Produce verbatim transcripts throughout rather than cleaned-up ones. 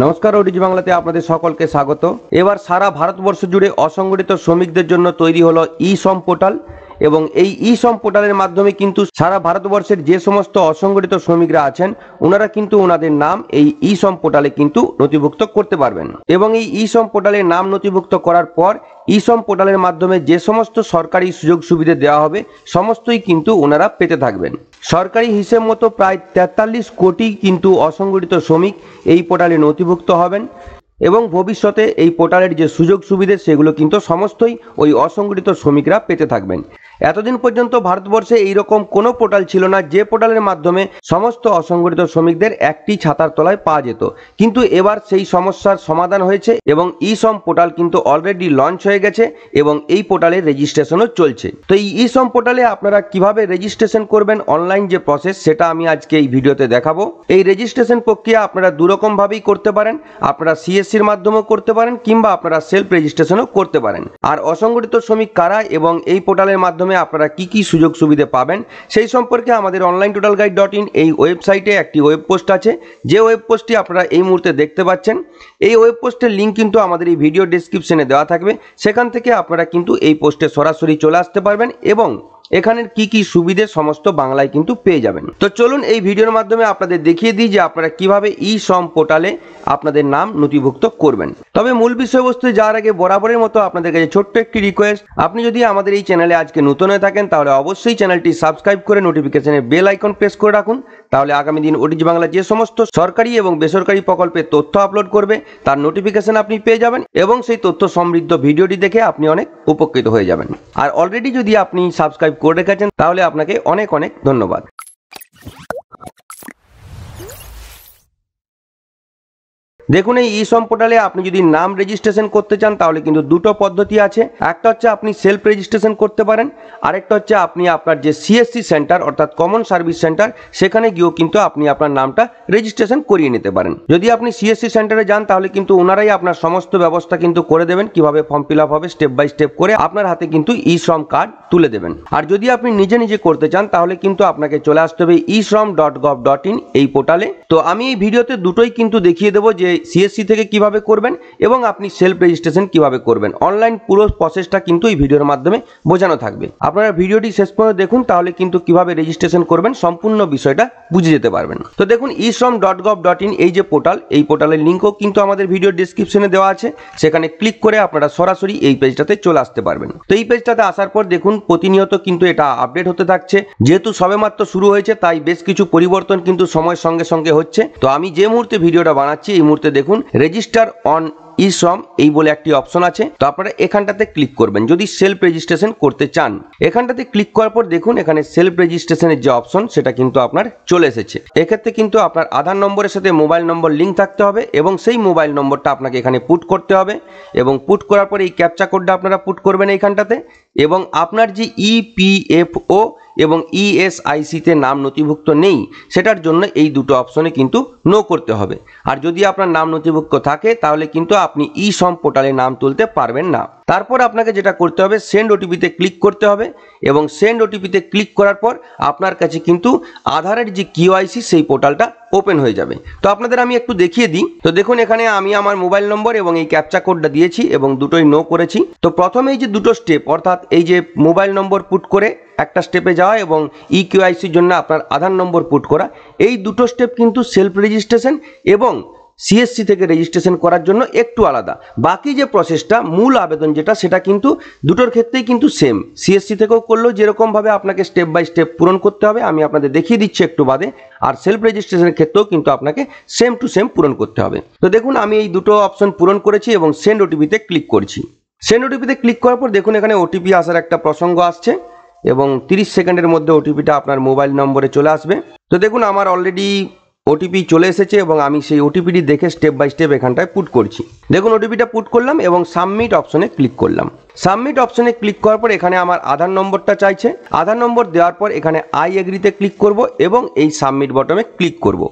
नमस्कार ओटीजी बांगलाते आपनादेर सकलके स्वागत। एबार सारा भारतवर्ष जुड़े असंगठित श्रमिकदेर जोन्नो तैरी हलो ईश्रम पोर्टाल এবং এই ই-শ্রম পোর্টালের মাধ্যমে কিন্তু সারা ভারতবর্ষের যে সমস্ত অসংগঠিত শ্রমিকরা আছেন ওনারা কিন্তু ওনাদের নাম এই ই-শ্রম পোর্টালে কিন্তু নথিভুক্ত করতে পারবেন। এবং এই ই-শ্রম পোর্টালে নাম নথিভুক্ত করার পর ই-শ্রম পোর্টালের মাধ্যমে যে সমস্ত সরকারি সুযোগ সুবিধা দেওয়া হবে সমস্তই কিন্তু ওনারা পেতে থাকবেন। সরকারি হিসেব মতো প্রায় তেতাল্লিশ কোটি কিন্তু অসংগঠিত শ্রমিক এই পোর্টালে নথিভুক্ত হবেন এবং ভবিষ্যতে এই পোর্টালের যে সুযোগ সুবিধা সেগুলো কিন্তু সমস্তই ওই অসংগঠিত শ্রমিকরা পেতে থাকবেন। এতদিন পর্যন্ত ভারতবর্ষে এইরকম কোনো পোর্টাল ছিল না যে পোর্টালের মাধ্যমে সমস্ত অসংগঠিত শ্রমিকদের একটি ছাতার তলায় পাওয়া যেত, কিন্তু এবার সেই সমস্যার সমাধান হয়েছে এবং ই-শ্রম পোর্টাল কিন্তু অলরেডি লঞ্চ হয়ে গেছে এবং এই পোর্টালে রেজিস্ট্রেশনও চলছে। তো এই ই-শ্রম পোর্টালে আপনারা কিভাবে রেজিস্ট্রেশন করবেন অনলাইন যে প্রসেস সেটা আমি আজকে এই ভিডিওতে দেখাবো। এই রেজিস্ট্রেশন প্রক্রিয়া আপনারা দুরকমভাবেই করতে পারেন, আপনারা সিএসসির মাধ্যমেও করতে পারেন কিংবা আপনারা সেলফ রেজিস্ট্রেশনও করতে পারেন। আর অসংগঠিত শ্রমিক কারা এবং এই পোর্টালের মাধ্যমে আপনারা কি কি সুযোগ সুবিধা পাবেন সেই সম্পর্কে আমাদের online total guide dot in এই ওয়েবসাইটে একটি ওয়েব পোস্ট আছে, যে ওয়েব পোস্টটি আপনারা এই মুহূর্তে দেখতে পাচ্ছেন। এই ওয়েব পোস্টের লিঙ্ক কিন্তু আমাদের এই ভিডিও ডেসক্রিপশনে দেওয়া থাকবে, সেখান থেকে আপনারা কিন্তু এই পোস্টে সরাসরি চলে আসতে পারবেন এবং এখানের কি কি সুবিধে সমস্ত বাংলায় কিন্তু পেয়ে যাবেন। তো চলুন এই ভিডিওর মাধ্যমে আপনাদের দেখিয়ে দিই যে আপনারা কিভাবে ই-শ্রম পোর্টালে আপনাদের নাম নথিভুক্ত করবেন। তবে মূল বিষয়বস্তু যাওয়ার আগে বরাবরের মতো আপনাদের কাছে ছোট্ট একটি রিকোয়েস্ট, আপনি যদি আমাদের এই চ্যানেলে আজকে নতুন হয়ে থাকেন তাহলে অবশ্যই চ্যানেলটি সাবস্ক্রাইব করে নোটিফিকেশনের বেল আইকন প্রেস করে রাখুন, তাহলে আগামী দিন ওটিজি বাংলা যে সমস্ত সরকারি এবং বেসরকারি প্রকল্পের তথ্য আপলোড করবে তার নোটিফিকেশন আপনি পেয়ে যাবেন এবং সেই তথ্য সমৃদ্ধ ভিডিওটি দেখে আপনি অনেক উপকৃত হয়ে যাবেন। আর অলরেডি যদি আপনি সাবস্ক্রাইব করে রেখেছেন তাহলে আপনাকে অনেক অনেক ধন্যবাদ। দেখুন এই ই-শ্রম পোর্টালে আপনি যদি নাম রেজিস্ট্রেশন করতে চান তাহলে কিন্তু দুটো পদ্ধতি আছে, একটা হচ্ছে আপনি সেলফ রেজিস্ট্রেশন করতে পারেন, আরেকটা হচ্ছে আপনি আপনার যে সিএসসি সেন্টার অর্থাৎ কমন সার্ভিস সেন্টার সেখানে গিয়েও কিন্তু আপনি আপনার নামটা রেজিস্ট্রেশন করিয়ে নিতে পারেন। যদি আপনি সিএসসি সেন্টারে যান তাহলে কিন্তু ওনারাই আপনার সমস্ত ব্যবস্থা কিন্তু করে দেবেন, কিভাবে ফর্ম ফিল আপ হবে স্টেপ বাই স্টেপ করে আপনার হাতে কিন্তু ই-শ্রম কার্ড তুলে দেবেন। আর যদি আপনি নিজে নিজে করতে চান তাহলে কিন্তু আপনাকে চলে আসতে হবে ই শ্রম ডট গভ ডট ইন এই পোর্টালে। তো আমি এই ভিডিওতে দুটোই কিন্তু দেখিয়ে দেবো যে সিএসসি থেকে কিভাবে করবেন এবং আপনি সেলফ রেজিস্ট্রেশন কিভাবে করবেন, অনলাইন পুরো প্রসেসটা কিন্তু এই ভিডিওর মাধ্যমে বোঝানো থাকবে। আপনারা ভিডিওটি শেষ পর্যন্ত দেখুন, তাহলে কিন্তু কিভাবে রেজিস্ট্রেশন করবেন সম্পূর্ণ বিষয়টা বুঝে যেতে পারবেন। তো দেখুন ই শ্রম ডট গভ ডট ইন এই যে পোর্টাল এই পোর্টালের লিঙ্কও কিন্তু আমাদের ভিডিও ডেসক্রিপশনে দেওয়া আছে, সেখানে ক্লিক করে আপনারা সরাসরি এই পেজটাতে চলে আসতে পারবেন। তো এই পেজটাতে আসার পর দেখুন প্রতিনিয়ত কিন্তু এটা আপডেট হতে থাকছে, যেহেতু সবেমাত্র শুরু হয়েছে তাই বেশ কিছু পরিবর্তন কিন্তু সময়ের সঙ্গে সঙ্গে হচ্ছে। তো আমি যে মুহূর্তে ভিডিওটা বানাচ্ছি এই মুহূর্তে দেখুন রেজিস্টার অন ই-শ্রম এই বলে একটি অপশন আছে, তো আপনারা এখানটাতে ক্লিক করবেন যদি সেলফ রেজিস্ট্রেশন করতে চান। এখানটাতে ক্লিক করার পর দেখুন এখানে সেলফ রেজিস্ট্রেশনের যে অপশন সেটা কিন্তু আপনার চলে এসেছে। এক্ষেত্রে কিন্তু আপনার আধার নম্বরের সাথে মোবাইল নম্বর লিঙ্ক থাকতে হবে এবং সেই মোবাইল নম্বরটা আপনাকে এখানে পুট করতে হবে এবং পুট করার পর এই ক্যাপচা কোডটা আপনারা পুট করবেন এইখানটাতে, এবং আপনার যে ইপিএফও এবং ইএসআইসিতে নাম নথিভুক্ত নেই সেটার জন্য এই দুটো অপশনে কিন্তু নো করতে হবে। আর যদি আপনার নাম নথিভুক্ত থাকে তাহলে কিন্তু আপনি ই-শ্রম পোর্টালে নাম তুলতে পারবেন না। তারপর আপনাকে যেটা করতে হবে সেন্ড ওটিপিতে ক্লিক করতে হবে এবং সেন্ড ওটিপিতে ক্লিক করার পর আপনার কাছে কিন্তু আধারের যে কিউআইসি সেই পোর্টালটা ওপেন হয়ে যাবে। তো আপনাদের আমি একটু দেখিয়ে দিই। তো দেখুন এখানে আমি আমার মোবাইল নম্বর এবং এই ক্যাপচা কোডটা দিয়েছি এবং দুটোই নো করেছি। তো প্রথমে এই যে দুটো স্টেপ অর্থাৎ এই যে মোবাইল নম্বর পুট করে একটা স্টেপে যাওয়া এবং ই কিউআইসির জন্য আপনার আধার নম্বর পুট করা, এই দুটো স্টেপ কিন্তু সেলফ রেজিস্ট্রেশন এবং সিএসসি থেকে রেজিস্ট্রেশন করার জন্য একটু আলাদা। বাকি যে প্রসেসটা মূল আবেদন যেটা সেটা কিন্তু দুটোর ক্ষেত্রেই কিন্তু সেম, সিএসসি থেকেও করলেও যেরকমভাবে আপনাকে স্টেপ বাই স্টেপ পূরণ করতে হবে আমি আপনাদের দেখিয়ে দিচ্ছি একটু বাদে, আর সেলফ রেজিস্ট্রেশনের ক্ষেত্রেও কিন্তু আপনাকে সেম টু সেম পূরণ করতে হবে। তো দেখুন আমি এই দুটো অপশন পূরণ করেছি এবং সেন্ড ওটিপিতে ক্লিক করছি। সেন্ড ওটিপিতে ক্লিক করার পর দেখুন এখানে ওটিপি আসার একটা প্রসঙ্গ আসছে এবং তিরিশ সেকেন্ডের মধ্যে ওটিপিটা আপনার মোবাইল নম্বরে চলে আসবে। তো দেখুন আমার অলরেডি ওটিপি চলে এসেছে এবং আমি সেই ওটিপিটি দেখে স্টেপ বাই স্টেপ এখানটায় পুট করছি। দেখুন ওটিপিটা পুট করলাম এবং সাবমিট অপশনে ক্লিক করলাম। সাবমিট অপশনে ক্লিক করার পর এখানে আমার আধার নম্বরটা চাইছে, আধার নম্বর দেওয়ার পর এখানে আই এগ্রিতে ক্লিক করব এবং এই সাবমিট বটনে ক্লিক করব।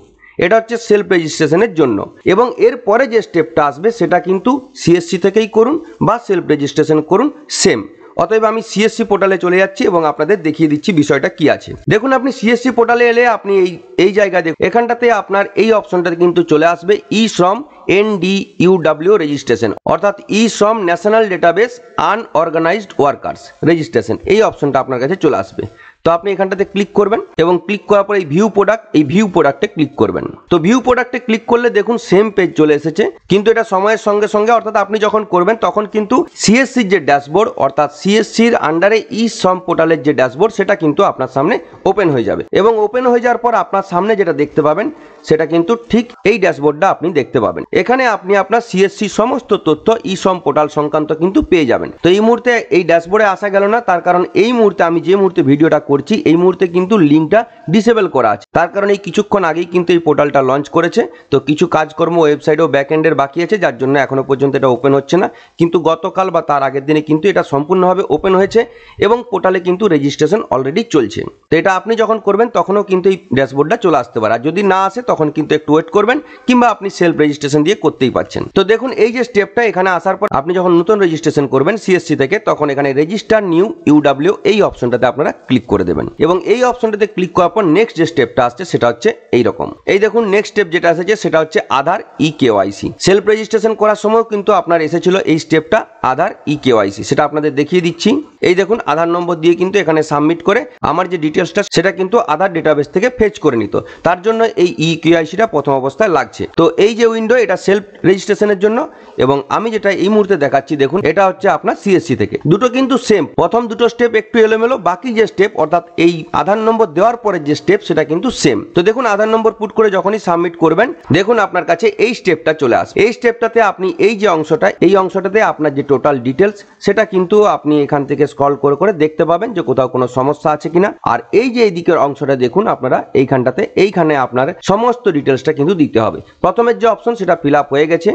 এটা হচ্ছে সেলফ রেজিস্ট্রেশনের জন্য এবং এর পরে যে স্টেপটা আসবে সেটা কিন্তু সিএসসি থেকেই করুন বা সেলফ রেজিস্ট্রেশন করুন সেম। অতএব আমি সিএসসি পোর্টালে চলে যাচ্ছি এবং আপনাদের দেখিয়ে দিচ্ছি বিষয়টা কি আছে। দেখুন আপনি সিএসসি পোর্টালে এলে আপনি এই এই জায়গা দেখুন এখানটাতে আপনার এই অপশনটা কিন্তু চলে আসবে ই-শ্রম एनडीयूडब्ल्यू रजिस्ट्रेशन अर्थात eShram national database unorganised workers registration এই অপশনটা আপনার কাছে চলে আসবে। তো আপনি এখানটাতে ক্লিক করবেন এবং ক্লিক করার পরে এই ভিউ প্রোডাক্ট এই ভিউ প্রোডাক্টে ক্লিক করবেন। তো ভিউ প্রোডাক্টে ক্লিক করলে দেখুন সেম পেজ চলে এসেছে, কিন্তু এটা সময়ের সঙ্গে সঙ্গে অর্থাৎ আপনি যখন করবেন তখন কিন্তু সিএসসির যে ড্যাশবোর্ড অর্থাৎ সিএসসির আন্ডারে ই শ্রম পোর্টালের যে ড্যাশবোর্ড সেটা কিন্তু আপনার সামনে ওপেন হয়ে যাবে এবং ওপেন হয়ে যাওয়ার পর আপনার সামনে যেটা দেখতে পাবেন সেটা কিন্তু ঠিক এই ড্যাশবোর্ডটা আপনি দেখতে পাবেন। এখানে আপনি আপনার সিএসসি সমস্ত তথ্য ই শ্রম পোর্টাল সংক্রান্ত কিন্তু পেয়ে যাবেন। তো এই মুহূর্তে এই ড্যাশবোর্ডে আসা গেল না, তার কারণ এই মুহূর্তে আমি যে মুহূর্তে ভিডিওটা করছি এই মুহূর্তে কিন্তু লিংকটা ডিসেবল করা আছে, তার কারণে এই কিছুক্ষণ আগেই কিন্তু এই পোর্টালটা লঞ্চ করেছে। তো কিছু কাজকর্ম ওয়েবসাইট ও ব্যাকএন্ডের বাকি আছে, যার জন্য এখনো পর্যন্ত এটা ওপেন হচ্ছে না, কিন্তু গতকাল বা তার আগের দিনে কিন্তু এটা সম্পূর্ণভাবে ওপেন হয়েছে এবং পোর্টালে কিন্তু রেজিস্ট্রেশন অলরেডি চলছে। তো এটা আপনি যখন করবেন তখনও কিন্তু এই ড্যাশবোর্ডটা চলে আসতে পারে, আর যদি না আসে তখন কিন্তু একটু ওয়েট করবেন কিংবা আপনি সেলফ রেজিস্ট্রেশন দিয়ে করতেই পারছেন। তো দেখুন এই যে স্টেপটা এখানে আসার পর আপনি যখন নতুন রেজিস্ট্রেশন করবেন সিএসসি থেকে তখন এখানে রেজিস্টার নিউ ইউডাব্লিউ এই অপশনটাতে আপনারা ক্লিক করে দেবেন এবং এই অপশনটাতে ক্লিক করার পর নেক্সট যে স্টেপটা আসছে সেটা হচ্ছে এইরকম। এই দেখুন নেক্সট স্টেপ যেটা এসেছে সেটা হচ্ছে Aadhaar e KYC. Self registration করার সময় কিন্তু আপনার এসেছিল এই স্টেপটা আধার ই কেওয়াইসি, সেটা আপনাদের দেখিয়ে দিচ্ছি। এই দেখুন আধার নম্বর দিয়ে কিন্তু এখানে সাবমিট করে আমার যে ডিটেলসটা সেটা কিন্তু আধার ডেটাবেস থেকে ফেচ করে নিত, তার জন্য এই ই কেওয়াইসিটা প্রথম অবস্থায় লাগছে। তো এই যে উইন্ডো এটা সেলফ রেজিস্ট্রেশনের জন্য এবং আমি যেটা এই মুহূর্তে দেখাচ্ছি দেখুন এটা হচ্ছে আপনার সিএসসি থেকে, দুটো কিন্তু সেম। প্রথম দুটো স্টেপ একটু এলোমেলো, বাকি যে স্টেপ অর্থাৎ এই আধার নম্বর দেওয়ার পরের যে স্টেপ সেটা কিন্তু সেম। তো দেখুন আধার নম্বর পুট করে যখনই সাবমিট করবেন দেখুন আপনার কাছে এই স্টেপটা চলে আসবে। এই স্টেপটাতে আপনি এই যে অংশটা এই অংশটাতে আপনার যে টোটাল ডিটেলস সেটা কিন্তু আপনি এখান থেকে স্ক্রল করে করে দেখতে পাবেন যে কোথাও কোনো সমস্যা আছে কিনা। আর এই যে এইদিকের অংশটা দেখুন আপনারা এইখানটাতে এইখানে আপনার সমস্ত ডিটেলসটা কিন্তু দিতে হবে। প্রথমের যে অপশন সেটা ফিল আপ হয়ে গেছে,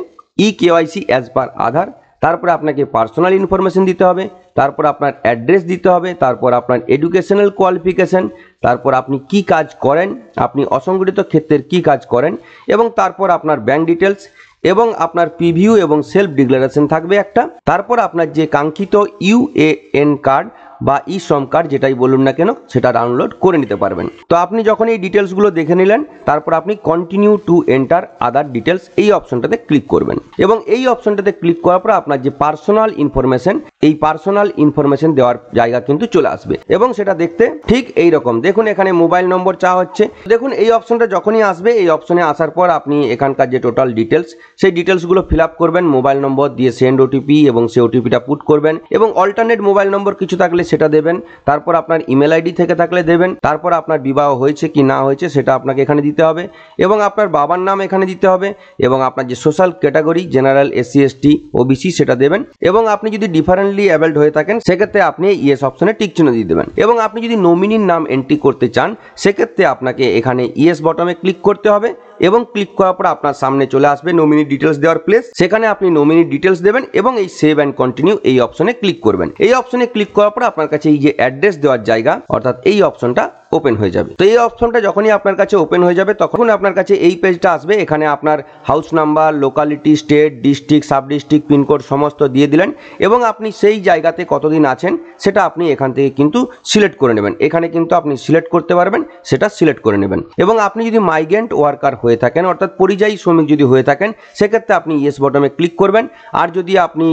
ই কেওয়াইসি অ্যাজ পার আধার, তারপরে আপনাকে পার্সোনাল ইনফরমেশন দিতে হবে, তারপর আপনার অ্যাড্রেস দিতে হবে, তারপর আপনার এডুকেশনাল কোয়ালিফিকেশান, তারপর আপনি কি কাজ করেন, আপনি অসংগঠিত ক্ষেত্রের কি কাজ করেন এবং তারপর আপনার ব্যাংক ডিটেলস এবং আপনার পিভিউ এবং সেলফ ডিক্লারেশন থাকবে একটা, তারপর আপনার যে কাঙ্ক্ষিত ইউএএন কার্ড বা ই শ্রম কার্ড যেটাই বলুন না কেন সেটা ডাউনলোড করে নিতে পারবেন। তো আপনি যখন এই ডিটেলসগুলো দেখে নিলেন তারপর আপনি continue to enter other details এই অপশনটাতে ক্লিক করবেন এবং এই অপশনটাতে ক্লিক করার পর আপনার যে পার্সোনাল ইনফরমেশন এই পার্সোনাল ইনফরমেশন দেওয়ার জায়গা কিন্তু চলে আসবে এবং সেটা দেখতে ঠিক এই রকম। দেখুন এখানে মোবাইল নম্বর চাওয়া হচ্ছে, দেখুন এই অপশনটা যখনই আসবে এই অপশনে আসার পর আপনি এখানকার যে টোটাল ডিটেলস সেই ডিটেলসগুলো ফিল আপ করবেন, মোবাইল নম্বর দিয়ে সেন্ড ওটিপি এবং সেই ওটিপিটা পুট করবেন এবং অল্টারনেট মোবাইল নম্বর কিছু থাকলে সেটা দেবেন, তারপর আপনার ইমেল আইডি থেকে থাকলে দেবেন, তারপর আপনার বিবাহ হয়েছে কি না হয়েছে সেটা আপনাকে এখানে দিতে হবে এবং আপনার বাবার নাম এখানে দিতে হবে এবং আপনার যে social category general SC ST OBC সেটা দেবেন এবং আপনি যদি ডিফারেন্টলি অ্যাবেলড হয়ে থাকেন সেক্ষেত্রে আপনি ইয়েস অপশনে টিক চিহ্ন দিয়ে দেবেন এবং আপনি যদি নমিনির নাম এন্ট্রি করতে চান সেক্ষেত্রে আপনাকে এখানে ইয়েস বটমে ক্লিক করতে হবে এবং ক্লিক করার পর আপনার সামনে চলে আসবে নমিনি ডিটেলস দেওয়ার প্লেস, সেখানে আপনি নমিনি ডিটেলস দেবেন এবং এই সেভ অ্যান্ড কন্টিনিউ এই অপশনে ক্লিক করবেন। এই অপশনে ক্লিক করার পর আপনার কাছে এই যে অ্যাড্রেস দেওয়ার জায়গা অর্থাৎ এই অপশনটা ওপেন হয়ে যাবে। তো এই অপশনটা যখনই আপনার কাছে ওপেন হয়ে যাবে তখন আপনার কাছে এই পেজটা আসবে, এখানে আপনার house number, locality, state, district, sub district, pin code সমস্ত দিয়ে দিলেন এবং আপনি সেই জায়গাতে কতদিন আছেন সেটা আপনি এখান থেকে কিন্তু সিলেক্ট করে নেবেন। এখানে কিন্তু আপনি সিলেক্ট করতে পারবেন, সেটা সিলেক্ট করে নেবেন এবং আপনি যদি মাইগ্রেন্ট ওয়ার্কার হয়ে থাকেন অর্থাৎ পরিযায়ী শ্রমিক যদি হয়ে থাকেন সেক্ষেত্রে আপনি ইয়েস বটমে ক্লিক করবেন। আর যদি আপনি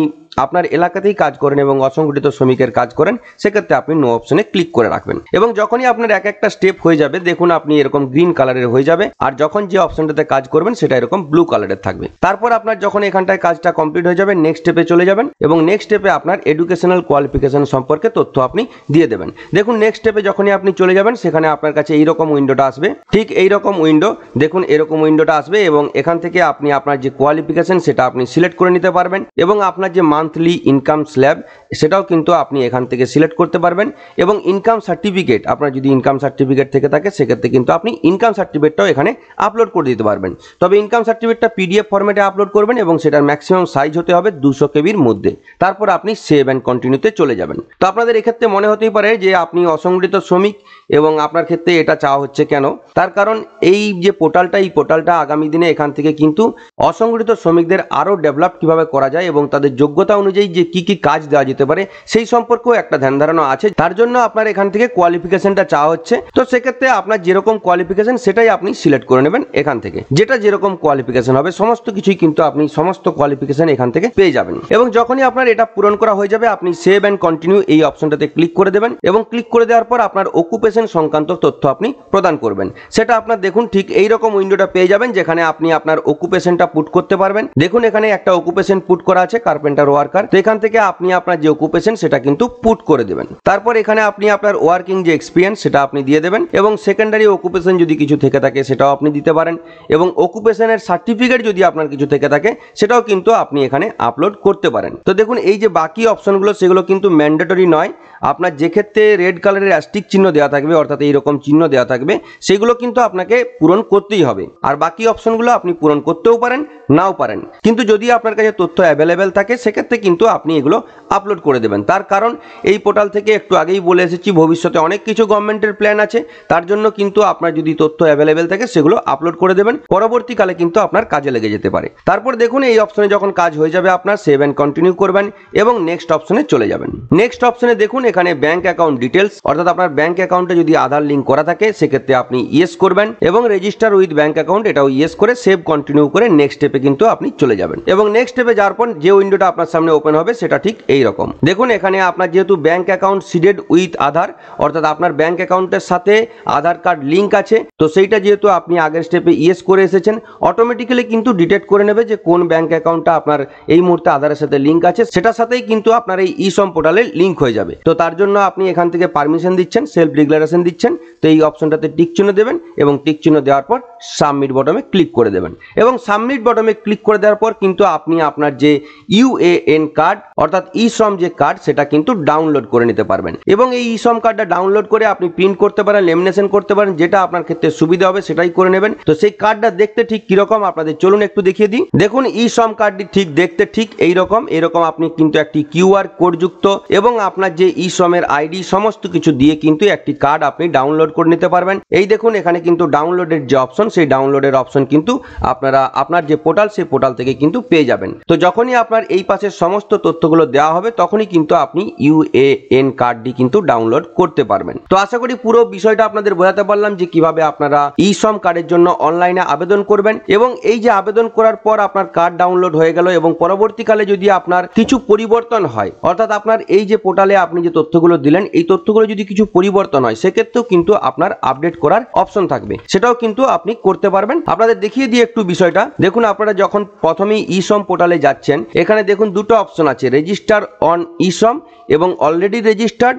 আপনার এলাকাতেই কাজ করেন এবং অসংগঠিত শ্রমিকের কাজ করেন সেক্ষেত্রে আপনি নো অপশনে ক্লিক করে রাখবেন এবং যখনই আপনার এক একটা স্টেপ হয়ে যাবে দেখুন আপনি এরকম গ্রিন কালারের হয়ে যাবে আর যখন যে অপশনটাতে কাজ করবেন সেটা এরকম ব্লু কালারের থাকবে। তারপর আপনার যখন এখানটায় কাজটা কমপ্লিট হয়ে যাবে নেক্সট স্টেপে চলে যাবেন এবং নেক্সট স্টেপে আপনার এডুকেশনাল কোয়ালিফিকেশন সম্পর্কে তথ্য আপনি দিয়ে দেবেন। দেখুন নেক্সট স্টেপে যখনই আপনি চলে যাবেন সেখানে আপনার কাছে এইরকম উইন্ডোটা আসবে, ঠিক এইরকম উইন্ডো দেখুন এরকম উইন্ডোটা আসবে এবং এখান থেকে আপনি আপনার যে কোয়ালিফিকেশন সেটা আপনি সিলেক্ট করে নিতে পারবেন এবং আপনার যে মান্থলি ইনকাম স্ল্যাব সেটাও কিন্তু আপনি এখান থেকে সিলেক্ট করতে পারবেন এবং ইনকাম সার্টিফিকেট আপনার যদি ইনকাম সার্টিফিকেট থেকে থাকে সেক্ষেত্রে কিন্তু আপনি ইনকাম সার্টিফিকেটটাও এখানে আপলোড করে দিতে পারবেন। তবে ইনকাম সার্টিফিকেটটা পিডিএফ ফরম্যাটে আপলোড করবেন এবং সেটার ম্যাক্সিমাম সাইজ হতে হবে দুশো কেবির মধ্যে, তারপর আপনি সেভ অ্যান্ড কন্টিনিউতে চলে যাবেন। তো আপনাদের এক্ষেত্রে মনে হতেই পারে যে আপনি অসংগঠিত শ্রমিক এবং আপনার ক্ষেত্রে এটা চাওয়া হচ্ছে কেন, তার কারণ এই যে পোর্টালটা এই পোর্টালটা আগামী দিনে এখান থেকে কিন্তু অসংগঠিত শ্রমিকদের আরও ডেভেলপ কীভাবে করা যায় এবং তাদের যোগ্যতা যোগ্যতা অনুযায়ী যে কি কি কাজ দেওয়া যেতে পারে সেই সম্পর্কেও একটা ধ্যান ধারণা আছে, তার জন্য আপনার এখান থেকে কোয়ালিফিকেশনটা চাওয়া হচ্ছে। তো সেক্ষেত্রে আপনার যেরকম কোয়ালিফিকেশন সেটাই আপনি সিলেক্ট করে নেবেন এখান থেকে, যেটা যেরকম কোয়ালিফিকেশন হবে সমস্ত কিছুই কিন্তু আপনি সমস্ত কোয়ালিফিকেশন এখান থেকে পেয়ে যাবেন। এবং যখনই আপনার এটা পূরণ করা হয়ে যাবে আপনি সেভ অ্যান্ড কন্টিনিউ এই অপশনটাতে ক্লিক করে দেবেন এবং ক্লিক করে দেওয়ার পর আপনার অকুপেশন সংক্রান্ত তথ্য আপনি প্রদান করবেন। সেটা আপনার দেখুন ঠিক এই রকম উইন্ডোটা পেয়ে যাবেন যেখানে আপনি আপনার অকুপেশনটা পুট করতে পারবেন। দেখুন এখানে একটা অকুপেশন পুট করা আছে কার্পেন্টার ওয়ার্কার, তো এখান থেকে আপনি আপনার যে অকুপেশন সেটা কিন্তু পুট করে দেবেন। তারপর এখানে আপনি আপনার ওয়ার্কিং যে এক্সপিরিয়েন্স সেটা আপনি দিয়ে দেবেন এবং সেকেন্ডারি অকুপেশন যদি কিছু থেকে থাকে সেটাও আপনি দিতে পারেন এবং অকুপেশনের সার্টিফিকেট যদি আপনার কিছু থেকে থাকে সেটাও কিন্তু আপনি এখানে আপলোড করতে পারেন। তো দেখুন এই যে বাকি অপশনগুলো সেগুলো কিন্তু ম্যান্ডেটরি নয়, আপনার যে ক্ষেত্রে রেড কালারের অ্যাস্টিক চিহ্ন দেওয়া থাকবে অর্থাৎ এইরকম চিহ্ন দেওয়া থাকবে সেগুলো কিন্তু আপনাকে পূরণ করতেই হবে, আর বাকি অপশনগুলো আপনি পূরণ করতেও পারেন নাও পারেন। কিন্তু যদি আপনার কাছে তথ্য অ্যাভেলেবেল থাকে সেক্ষেত্রে কিন্তু আপনি এগুলো আপলোড করে দেবেন, তার কারণ এই পোর্টাল থেকে একটু আগেই বলে এসেছি ভবিষ্যতে অনেক কিছু গভর্নমেন্টের প্ল্যান আছে, তার জন্য কিন্তু আপনার যদি তথ্য অ্যাভেলেবেল থাকে সেগুলো আপলোড করে দেবেন, পরবর্তীকালে কিন্তু আপনার কাজে লেগে যেতে পারে। তারপর দেখুন এই অপশনে যখন কাজ হয়ে যাবে আপনার সেভ অ্যান্ড কন্টিনিউ করবেন এবং নেক্সট অপশনে চলে যাবেন। নেক্সট অপশনে দেখুন এখানে ব্যাংক অ্যাকাউন্ট ডিটেলস অর্থাৎ আপনার ব্যাংক অ্যাকাউন্টে যদি আধার লিঙ্ক করা থাকে সেক্ষেত্রে আপনি ইয়েস করবেন এবং রেজিস্টার উইথ ব্যাংক অ্যাকাউন্ট এটাও ইয়েস করে সেভ কন্টিনিউ করে নেক্সট স্টেপে কিন্তু আপনি চলে যাবেন। এবং নেক্সট স্টেপে যাওয়ার পর যে উইন্ডোটা আপনার সামনে ওপেন হবে সেটা ঠিক এই রকম। দেখুন এখানে আপনার যেহেতু bank account seeded with Aadhaar অর্থাৎ আপনার ব্যাংক অ্যাকাউন্টের সাথে আধার কার্ড লিঙ্ক আছে, তো সেইটা যেহেতু আপনি আগের স্টেপে ইয়েস করে এসেছেন অটোমেটিক্যালি কিন্তু ডিটেক্ট করে নেবে যে কোন ব্যাংক অ্যাকাউন্টটা আপনার এই মুহূর্তে আধারের সাথে লিঙ্ক আছে, সেটার সাথেই কিন্তু আপনার এই ইশ্রম পোর্টালে লিঙ্ক হয়ে যাবে। তো তার জন্য আপনি এখান থেকে পারমিশন দিচ্ছেন, সেলফ ডিক্লারেশন দিচ্ছেন, তো এই অপশনটাতে টিক চিহ্ন দেবেন এবং টিক চিহ্ন দেওয়ার পর সাবমিট বটমে ক্লিক করে দেবেন এবং সাবমিট বটমে ক্লিক করে দেওয়ার পর কিন্তু আপনি আপনার যে ইউএএন কার্ড অর্থাৎ ইশ্রম যে কার্ড সেটা কিন্তু ডাউনলোড করে নিতে পারবেন এবং এই ইশ্রম কার্ডটা ডাউনলোড করে আপনি প্রিন্ট করতে পারেন, লেমিনেশন করতে পারেন, যেটা আপনার ক্ষেত্রে সুবিধা হবে সেটাই করে নেবেন। তো সেই কার্ডটা দেখতে ঠিক কিরকম আপনাদের চলুন একটু দেখিয়ে দিই। দেখুন ইশ্রম কার্ডটি ঠিক দেখতে ঠিক এইরকম। এরকম আপনি কিন্তু একটি কিউআর কোড যুক্ত এবং আপনার যে ইশ্রমের আইডি সমস্ত কিছু দিয়ে কিন্তু একটি কার্ড আপনি ডাউনলোড করে নিতে পারবেন। এই দেখুন এখানে কিন্তু ডাউনলোডের যে অপশন সেই ডাউনলোডের অপশন কিন্তু আপনারা আপনার যে পোর্টাল সেই পোর্টাল থেকে কিন্তু পেয়ে যাবেন। তো যখনই আপনার এই পাশের সমস্ত তথ্যগুলো দেওয়া হবে তখনই কিন্তু আপনি ইউএএন কার্ডটি কিন্তু ডাউনলোড করতে পারবেন। তো আশা করি পুরো বিষয়টা আপনাদের বোঝাতে পারলাম যে কিভাবে আপনারা ইশ্রম কার্ডের জন্য অনলাইনে আবেদন করবেন এবং এই যে আবেদন করার পর আপনার কার্ড ডাউনলোড হয়ে গেল এবং পরবর্তীকালে যদি আপনার কিছু পরিবর্তন হয় অর্থাৎ আপনার এই যে পোর্টালে আপনি যে তথ্যগুলো দিলেন এই তথ্যগুলো যদি কিছু পরিবর্তন হয় সেক্ষেত্রেও কিন্তু আপনার আপডেট করার অপশন থাকবে, সেটাও কিন্তু আপনি করতে পারবেন। আপনাদের দেখিয়ে দিয়ে একটু বিষয়টা দেখুন, আপনারা যখন প্রথমে ইশ্রম পোর্টালে যাচ্ছেন এখানে দেখুন দুটো অপশন আছে, রেজিস্টার অন ইশ্রম এবং অলরেডি রেজিস্টার্ড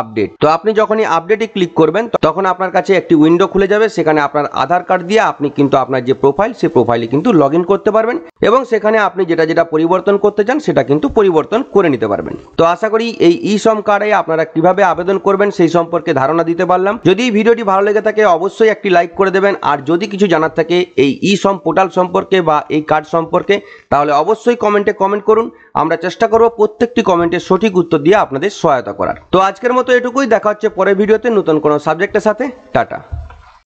আপডেট। তো আপনি যখনই আপডেটে ক্লিক করবেন তখন আপনার কাছে একটি উইন্ডো খুলে যাবে, সেখানে আপনার আধার কার্ড দিয়ে আপনি কিন্তু আপনার যে প্রোফাইল সেই প্রোফাইলে কিন্তু লগ ইন করতে পারবেন এবং সেখানে আপনি যেটা যেটা পরিবর্তন করতে চান সেটা কিন্তু পরিবর্তন করে নিতে পারবেন। তো আশা করি এই ইশ্রম কার্ডে আপনারা কিভাবে আবেদন করবেন সেই সম্পর্কে ধারণা দিতে পারলাম। যদি এই ভিডিওটি ভালো লেগে থাকে অবশ্যই একটি লাইক করে দেবেন, আর যদি কিছু জানার থাকে এই ইশ্রম পোর্টাল সম্পর্কে বা এই কার্ড সম্পর্কে তাহলে অবশ্যই কমেন্টে কমেন্ট করুন, আমরা চেষ্টা করব প্রত্যেকটি কমেন্টের সঠিক উত্তর দিয়ে আপনাদের সহায়তা করার। তো আজকের মতো এটুকুই, দেখা হচ্ছে পরের ভিডিওতে নতুন কোনো সাবজেক্টের সাথে। টাটা।